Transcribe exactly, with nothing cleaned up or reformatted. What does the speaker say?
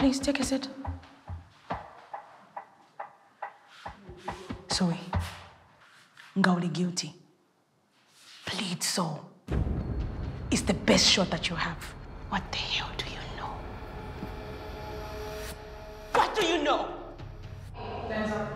Please take a seat. Sorry. Ngauli guilty. Plead so. It's the best shot that you have. What the hell do you know? What do you know?